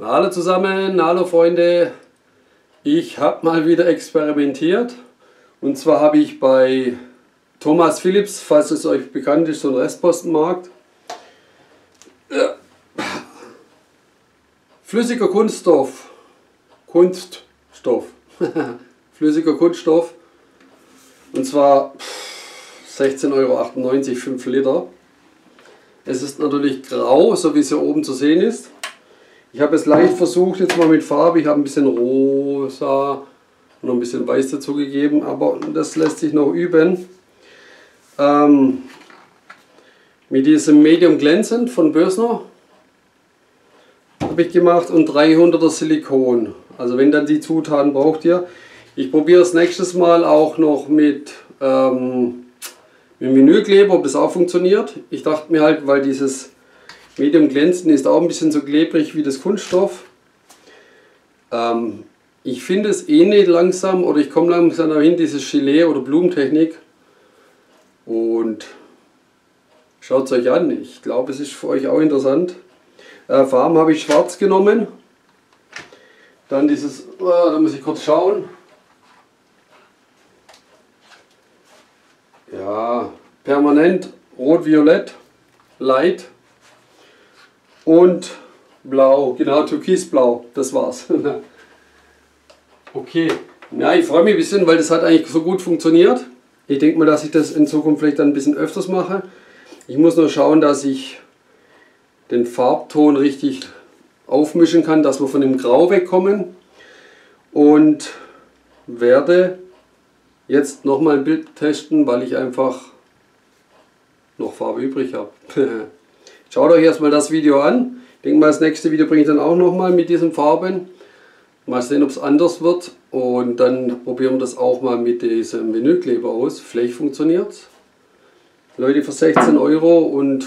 Hallo zusammen, hallo Freunde, ich habe mal wieder experimentiert und zwar habe ich bei Thomas Philips, falls es euch bekannt ist, so einen Restpostenmarkt, flüssiger Kunststoff, flüssiger Kunststoff und zwar 16,98 € 5 Liter. Es ist natürlich grau, so wie es hier oben zu sehen ist. Ich habe es leicht versucht, jetzt mal mit Farbe, ich habe ein bisschen rosa und noch ein bisschen weiß dazu gegeben, aber das lässt sich noch üben. Mit diesem Medium glänzend von Bösner habe ich gemacht und 300er Silikon. Also wenn dann die Zutaten braucht ihr. Ich probiere das nächstes Mal auch noch mit Vinylkleber, ob das auch funktioniert. Ich dachte mir halt, weil dieses Medium glänzend ist auch ein bisschen so klebrig wie das Kunststoff. Ich finde es eh nicht langsam, oder ich komme langsam dahin, diese Gelee- oder Blumentechnik. Und schaut es euch an, ich glaube es ist für euch auch interessant. Farben habe ich schwarz genommen. Dann dieses, da muss ich kurz schauen. Ja, permanent rot-violett, light. Und blau, genau, türkisblau, das war's. Okay, ja, ich freue mich ein bisschen, weil das hat eigentlich so gut funktioniert. Ich denke mal, dass ich das in Zukunft vielleicht dann ein bisschen öfters mache. Ich muss nur schauen, dass ich den Farbton richtig aufmischen kann, dass wir von dem Grau wegkommen. Und werde jetzt nochmal ein Bild testen, weil ich einfach noch Farbe übrig habe. Schaut euch erstmal das Video an. Ich denke mal, das nächste Video bringe ich dann auch nochmal mit diesen Farben. Mal sehen, ob es anders wird. Und dann probieren wir das auch mal mit diesem Vinylkleber aus. Vielleicht funktioniert es. Leute, für 16 € und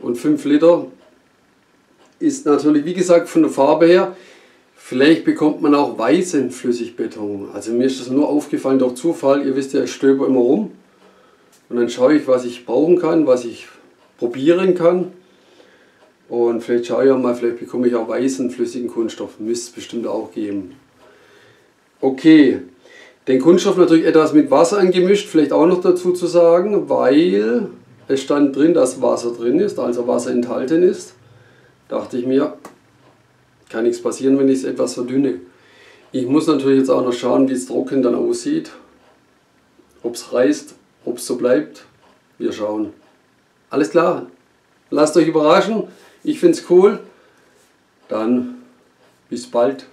5 Liter ist natürlich, wie gesagt, von der Farbe her. Vielleicht bekommt man auch weißen Flüssigbeton. Also mir ist das nur aufgefallen durch Zufall. Ihr wisst ja, ich stöber immer rum. Und dann schaue ich, was ich brauchen kann, was ich probieren kann, und vielleicht schaue ich auch mal, vielleicht bekomme ich auch weißen flüssigen Kunststoff, müsste es bestimmt auch geben. Okay, den Kunststoff natürlich etwas mit Wasser angemischt, vielleicht auch noch dazu zu sagen, weil es stand drin, dass Wasser drin ist, also Wasser enthalten ist. Dachte ich mir, kann nichts passieren, wenn ich es etwas verdünne. Ich muss natürlich jetzt auch noch schauen, wie es trocken dann aussieht, ob es reißt, ob es so bleibt, wir schauen. Alles klar, lasst euch überraschen, ich finde es cool, dann bis bald.